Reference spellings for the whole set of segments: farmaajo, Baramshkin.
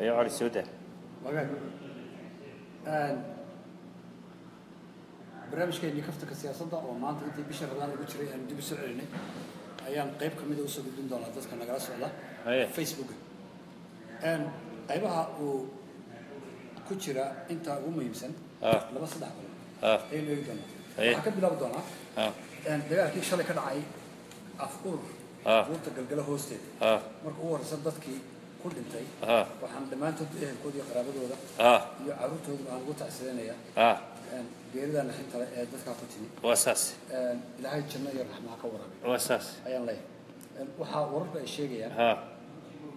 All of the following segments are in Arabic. You're already suited. Okay. And Baramshkin, you have to see us on that one month. It's a bishop around which we and do so early. I am tape committee also between dollars. Can I go so that? Facebook. And I will put you into a woman. Let us that. I can be loved on that. And they are actually can I, of course, water hosted. Mark over some that key. كل انتي وحمد ما تدري الكود يقرأ بدورة يعرض هذا عن قطع سرينية غير ذلك حتى دفع قطني وأساس إلى هاي الجنة يرحم عقورة وأساس أيام ليه وحاورب الشيء يعني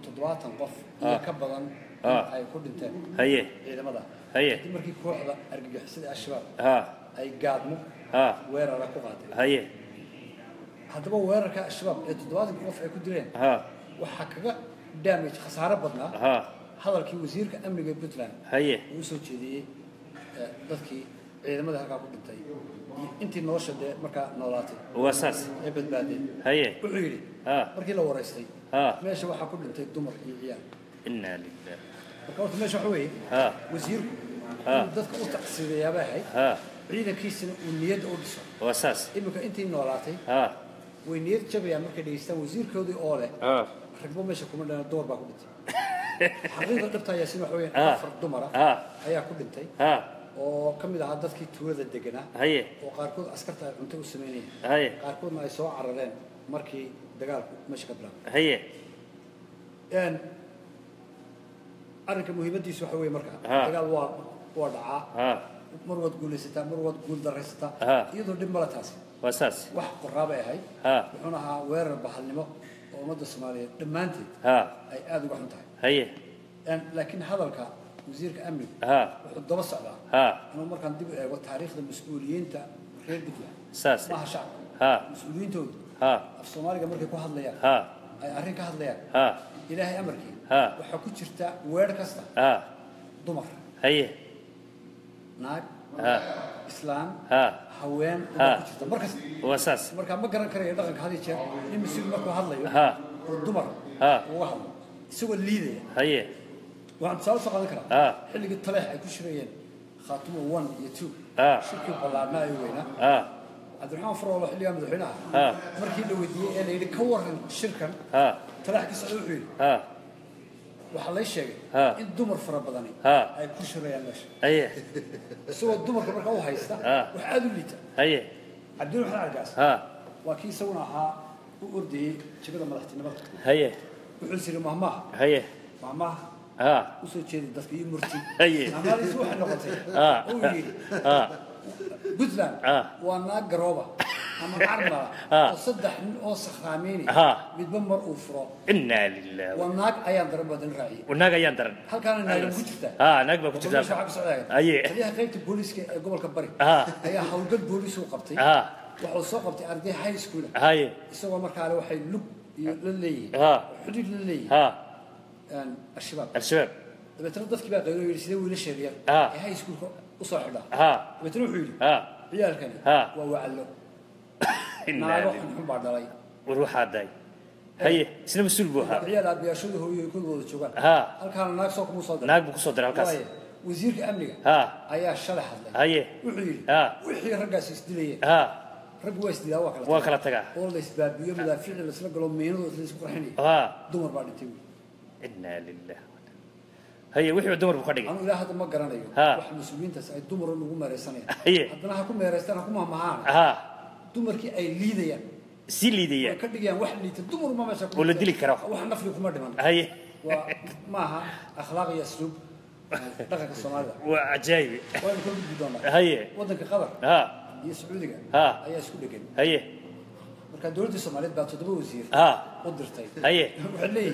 تضوات القف يكبرن هاي كل انتي هيه إذا ماذا هيه تمركي كل هذا أرجع حسد الشباب هاي قادمه وير ركوا قادم هيه هذا هو وير ركوا الشباب تضوات القف يكدرين وحكى دامج خسارة بدنا هذا الكي وزير كأمن جاي بطلان هيه وصل كذي ذكي إذا ما ده هرقعك بنتي أنت نورشة ده مركا نوراتي وأساس عبد بعدين هيه عيري مركي لو رأيتي ماشي وحكوا بنتي دمر يعني إننا لله فكرت ماشي حوي وزير ذك وتقصير يا باهي عيدا كيس والنيد أورس وأساس إبقى أنت نوراتي والنيد شبيه مركا ديستا وزير كودي أوله ركبوا ماشي كمان لنا دور باكو بنتي حقيقة دبتها ياسين وحوين فرد دمرة هيا كو بنتي وكم إذا عدت كي تولد الدجنة هيا وقاركود أسكرتها أنتو السمينية هيا قاركود ما يسوى عرلان مركي دجال مش قبلان هيا يعني أرك المهم بدي يسوى حوين مركا دجال وضع مرة تقول ستة مرة تقول درستة يدور دمرة تاسي وأساس وحق الرابع هاي وحناها وير بحلمه ومدة الصومالية دمانتي أي آذو بحنتها هي يعني لكن هذا الكا وزير كأمن وحده بس على أنا مرة كان دب والتاريخ المسؤولين تا غير بديع ساس ما هشعب مسؤولين تود في الصومالية مرة كوا هذا ليا أي أرين كوا هذا ليا إلهي أمريكي وحكوا شرتا ويركستا دمر هي ناق إسلام حوان مركز وأساس مركز ما قرن كريه دقن هذه شيء نمسك مكوا هذا يوم والدمر وهم سوى الليلة هي وعم سالس قال كرا اللي قد طلع كل شويين خاتمه وان يتو شكله الله ما يوينا عبد الرحمن فروله اللي يوم ذحينا مركي اللي ودي اللي كور الشركة طلع كيس ألوحين وحلاي شيء الدمر فرب بدني أي كل شويين ليش أيه سوى الدمر كبر كوا هيستا وحادو ليته أيه عبدون حنا عجاز وكين سوناها وأردي شكله ما لحتنا بقى أيه وعسير مهما هيه مهما وصل شيء دسكي مرتي هيه أنا لسه واحد نقطة أوه بدلان وأنا قرابة أنا عربة أصدق أصخاميني بيتبمر أوفرا إننا لله وأناك أيام ضربة الرعي وأناك أيام ضرب هل كان نايم كتير ناك بكتير مش عارف سؤال أيه خليها قيمة البوليس قبل كبري هي حولت البوليس وقبتي وحصل قبتي أردي هاي سكولة هاي سوى مركز على واحد لب للي حدود للي يعني الشباب بتردد كبار غيره يرسلوا ولا شرير هاي سكول أصلح له بتروح له عيال كني وهو علو نروح نحن بعد راي وروح عداي هي سنو سلبوها عيال بيرشده هو يكون ضد شغل الكلام ناقص مصادر ناقص مصادر الكاس وزير أمريكا أيه الشلح هذا أيه وحيل وحيل رجاس يستدليه رب واسدي أواخر أواخر تجا والله سبب يوم ذا فعل السلك لهم مينو تلسق رحني دمر بعد التوي إنا لله هي وحي دمر بقديم أنا لا هذا ما قرنا يوم واحد مسؤولين تسعد دمر اللي هم رئيسنا عندنا هكون رئيسنا هكون معانا دمر كي أي ليديا سي ليديا كده يعني واحد اللي تدمر ما مشاكل ولا دليل كراخ واحد نفلي كمر دمان هي ومعها أخلاقي أسلوب دقة الصمالة وعجائب وين كل بدونا هي وضنك خبر يسعودي ها أيه سكولي كن أيه مركان دولة الصومالية بتطبق وزير قدرتي أيه وحلي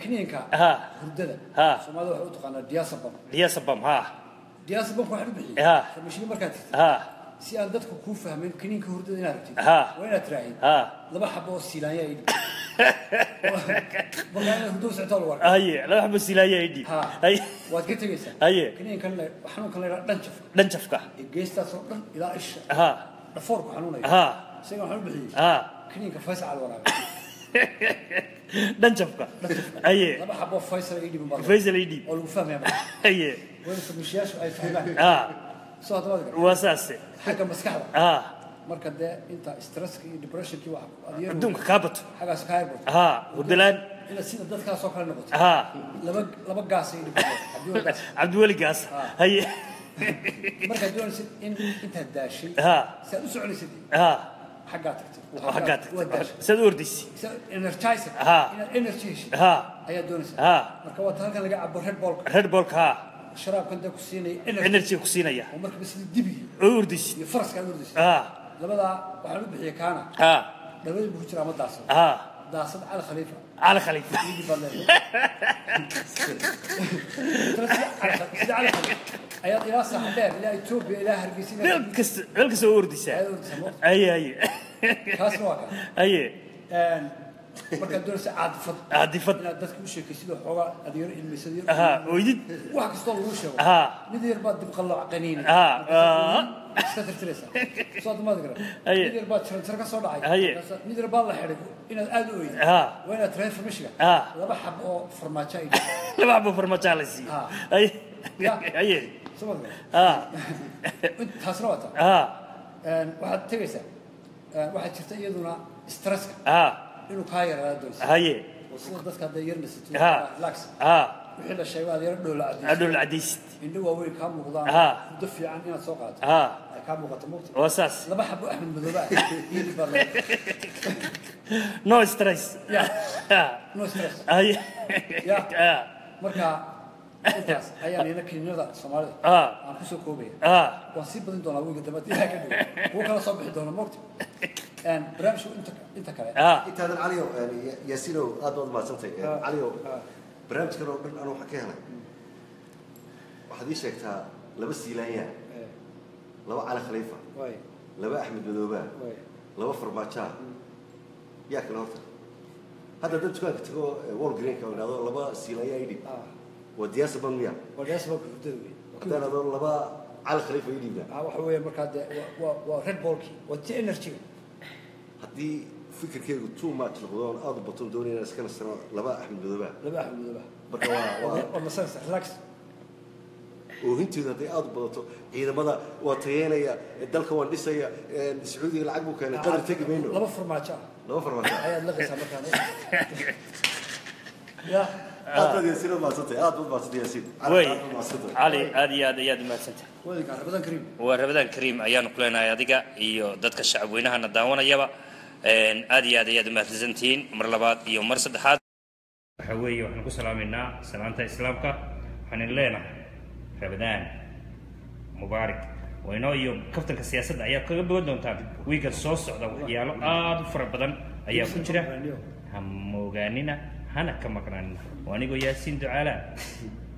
كنينكا هرددا سمادو وحو تقانا دياسبام دياسبام كو خرب بخي ماشي مركات سي ان ددكو كو فاهمين كنينكا هرددا ان رجيت وين اتراعين لبا حبو سيلايا يدي والله هدوس عطال ورق لبا حبو سيلايا يدي واد كتغيسا كنينكا حنون كان لا دنجف دنجفكا ايغيستا سو دن الى اش دفور كو حنوناي سي وحو بخي كنينكا فاس على الوراق دنجفك ايه انا حابب فيصل ايدي او فهم يا ايه وين مشياش اي فهمان صوت وادك واساسي حاجه مسخره marka de inta stresski depression ki wax adduunka ka bato xagaas ka haybo wadalaan ila sida dadka soo kala noqoto laba gaas ay dhigto abdul gaas hay marka doon inta daashi saad u soconaysay حقاتك سدورديس انرجايز انرجيشن اي دونس marka waad halkan laga cabbo red ball sharaabkan da ku siinay energy ku siinaya marka bas dibi urdiis iyo faraska urdiis labada waxaan u bixiyay kaana dawada buu jiraa ma daasad daasad al khalifa dibi balay أيا يا صاحبي لا يتوب إلى هرقيسين القس ورديسة أي واقع أي marka doorsa aad difad dadka u sheekaysido xogaa adeer ilmisadii weydid wax kasto lagu sheego mid yar baad dib qallo aqaniin iska tirtiraysa soo dhamad garan mid yar baad jar ka soo dhacay mid yar baad la xidhay inaad aad u weyd wayna transfer mishiga laba xab oo farmaajo ay laba xab oo farmaajo la sii ay soo dhamad tasraata waxaad tagaysa waxaad jirta iyaduna stresska إنه كاير هذا دوس. هاي. وصلت بس كده يرنست. لاكس. وحلا الشباب يردوا العديس. يردوا العديس. إنه هو كام مقدام. دفي عن هنا سوقات. كام مقدام موت. وأساس. لا بحب أحمد بدوبة. يجي برا. نو ستريس. نو ستريس. هاي. مركا. أيام هناك نرد سمارة. عن حسو كوبي. وصيب بدين دونا ويجي دمتي هكذا. هو كان صبح دونا موت. أن برامشو أنت كلا. أنت هذا عليو يعني يسيلو هذا ما صنتي عليو برامج كانوا أنا وحكينا. واحد يشتكى لبس سيلانيا. لبا على خليفة. لبا أحمد بدوبان. لبا فرماتشار. ياك نورث. هذا دم تقول كتقول وول جرين كمان هذا لبا سيلانيا يدي. ودياس بنويا. ودياس بنويا. هذا لبا على خليفة يدي بنا. وحوي مركاد وريد بولكي وتينرتي. هدي فكرك تو ماتش الغدار أضرب طول دوني أسكن السنة لباء أحمد بدباء بركوا والمسألة خلاص وهنتي هدي أضرب طول إذا بدأ وطيانة يا الدلك والنساء يا السعودي العجب كان قدر تجيب منه لبفر ماتشا هيا اللغة سامكاني يا أضرب ياسين أضرب ما صدق ياسين علي هذه ما صدق وين كان رمضان كريم أيام كلنا يا دقة إيو دتك الشعب وينها نداونا يبا أدي ما تزنتين مرلبات يوم مرصد حاد حوي وحنا كسلامنا سلامة إسلامك حن لنا رمضان مبارك وينو يوم كفتن كسياسة أيام كل بدون تاب ويجر صوص على وياله أضفر بدن أيام كنشرة هم وجانينا هنا كم مكاننا وأنا جو ياسين دعاء